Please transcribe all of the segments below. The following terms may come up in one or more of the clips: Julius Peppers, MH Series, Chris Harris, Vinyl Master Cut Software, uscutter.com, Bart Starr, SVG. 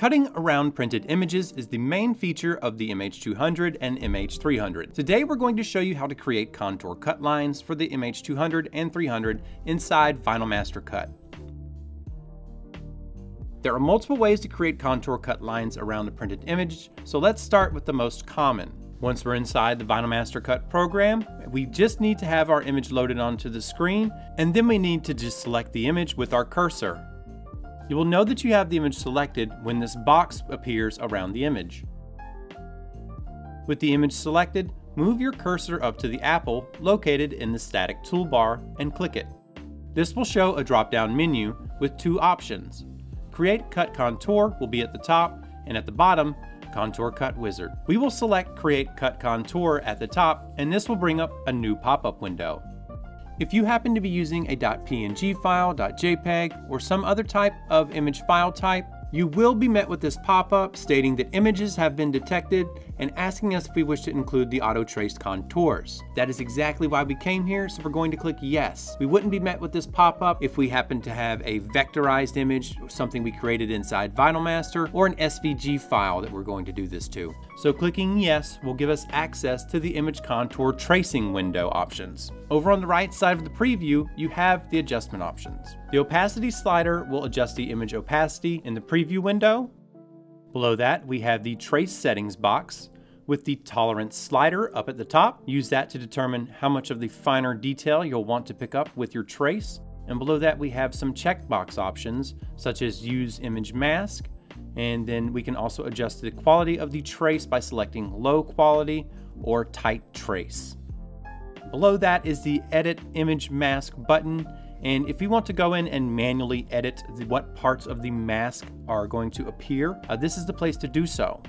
Cutting around printed images is the main feature of the MH200 and MH300. Today we're going to show you how to create contour cut lines for the MH200 and 300 inside Vinyl Master Cut. There are multiple ways to create contour cut lines around the printed image, so let's start with the most common. Once we're inside the Vinyl Master Cut program, we just need to have our image loaded onto the screen, and then we need to just select the image with our cursor. You will know that you have the image selected when this box appears around the image. With the image selected, move your cursor up to the apple located in the static toolbar and click it. This will show a drop-down menu with two options. Create Cut Contour will be at the top, and at the bottom, Contour Cut Wizard. We will select Create Cut Contour at the top, and this will bring up a new pop-up window. If you happen to be using a .png file, .jpeg, or some other type of image file type, you will be met with this pop-up stating that images have been detected and asking us if we wish to include the auto-traced contours. That is exactly why we came here, so we're going to click yes. We wouldn't be met with this pop-up if we happen to have a vectorized image, something we created inside Vinyl Master, or an SVG file that we're going to do this to. So clicking yes will give us access to the image contour tracing window options. Over on the right side of the preview, you have the adjustment options. The opacity slider will adjust the image opacity in the preview window. Below that, we have the trace settings box with the tolerance slider up at the top. Use that to determine how much of the finer detail you'll want to pick up with your trace. And below that, we have some checkbox options such as use image mask. And then we can also adjust the quality of the trace by selecting low quality or tight trace. Below that is the edit image mask button. And if you want to go in and manually edit what parts of the mask are going to appear, this is the place to do so.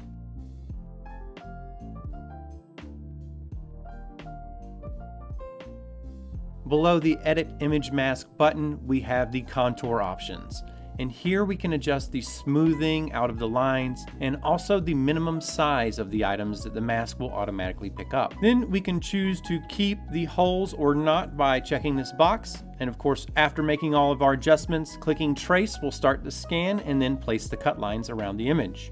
Below the Edit Image Mask button, we have the contour options. And here we can adjust the smoothing out of the lines and also the minimum size of the items that the mask will automatically pick up. Then we can choose to keep the holes or not by checking this box. And of course, after making all of our adjustments, clicking trace will start the scan and then place the cut lines around the image.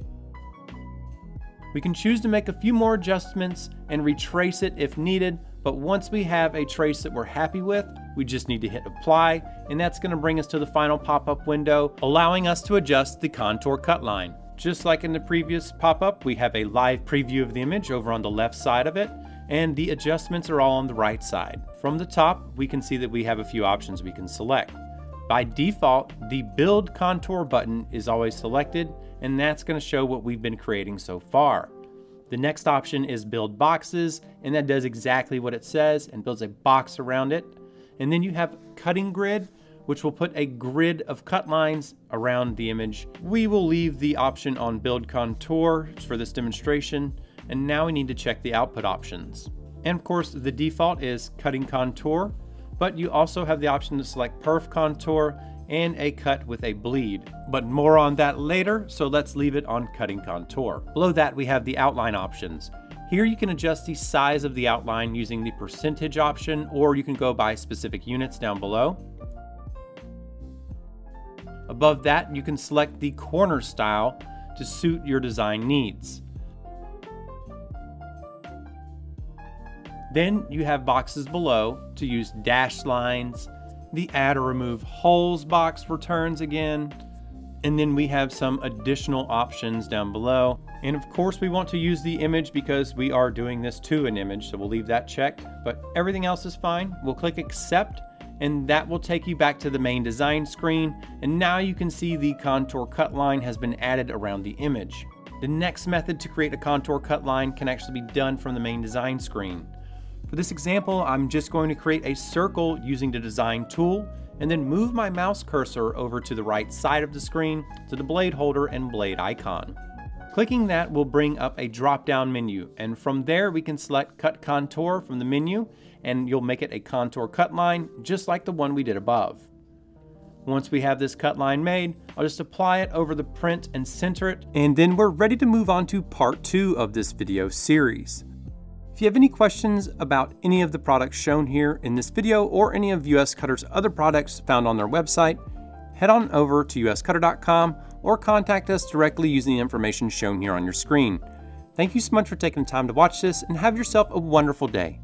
We can choose to make a few more adjustments and retrace it if needed. But once we have a trace that we're happy with, we just need to hit apply, and that's going to bring us to the final pop-up window, allowing us to adjust the contour cut line. Just like in the previous pop-up, we have a live preview of the image over on the left side of it, and the adjustments are all on the right side. From the top, we can see that we have a few options we can select. By default, the Build Contour button is always selected, and that's going to show what we've been creating so far. The next option is build boxes, and that does exactly what it says and builds a box around it. And then you have cutting grid, which will put a grid of cut lines around the image. We will leave the option on build contour for this demonstration. And now we need to check the output options. And of course, the default is cutting contour, but you also have the option to select perf contour and a cut with a bleed. But more on that later, so let's leave it on cutting contour. Below that, we have the outline options. Here you can adjust the size of the outline using the percentage option, or you can go by specific units down below. Above that, you can select the corner style to suit your design needs. Then you have boxes below to use dashed lines. The add or remove holes box returns again. And then we have some additional options down below. And of course we want to use the image because we are doing this to an image, so we'll leave that checked, but everything else is fine. We'll click accept, and that will take you back to the main design screen. And now you can see the contour cut line has been added around the image. The next method to create a contour cut line can actually be done from the main design screen. For this example, I'm just going to create a circle using the design tool and then move my mouse cursor over to the right side of the screen to the blade holder and blade icon. Clicking that will bring up a drop-down menu, and from there we can select Cut Contour from the menu, and you'll make it a contour cut line just like the one we did above. Once we have this cut line made, I'll just apply it over the print and center it, and then we're ready to move on to part 2 of this video series. If you have any questions about any of the products shown here in this video or any of uscutter's other products found on their website, head on over to uscutter.com or contact us directly using the information shown here on your screen. Thank you so much for taking the time to watch this, and have yourself a wonderful day.